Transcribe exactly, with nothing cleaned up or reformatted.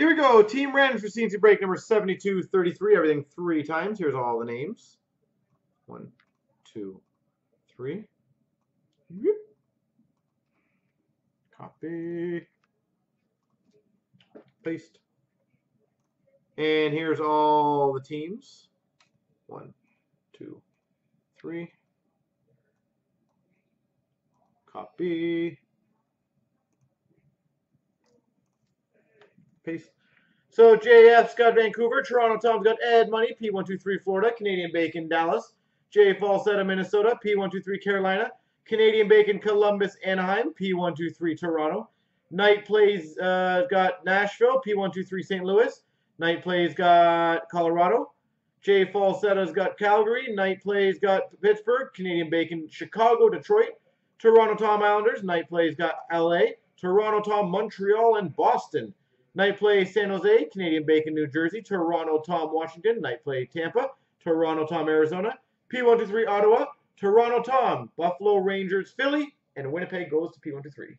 Here we go. Team Random for C N C break number seventy-two thirty-three. Everything three times. Here's all the names. One, two, three. Copy. Paste. And here's all the teams. One, two, three. Copy. Paste. So J F's got Vancouver. Toronto Tom's got Ed Money. P one two three Florida. Canadian Bacon Dallas. J Falsetta Minnesota. P one two three Carolina. Canadian Bacon Columbus Anaheim. P one two three Toronto. Night Plays uh, got Nashville. P one two three Saint Louis. Night Plays got Colorado. J Falsetta's got Calgary. Night Plays got Pittsburgh. Canadian Bacon Chicago. Detroit. Toronto Tom Islanders. Night Plays got L A. Toronto Tom Montreal and Boston. Night Play San Jose, Canadian Bacon, New Jersey, Toronto Tom, Washington, Night Play Tampa, Toronto Tom, Arizona, P one two three Ottawa, Toronto Tom, Buffalo Rangers, Philly, and Winnipeg goes to P one two three.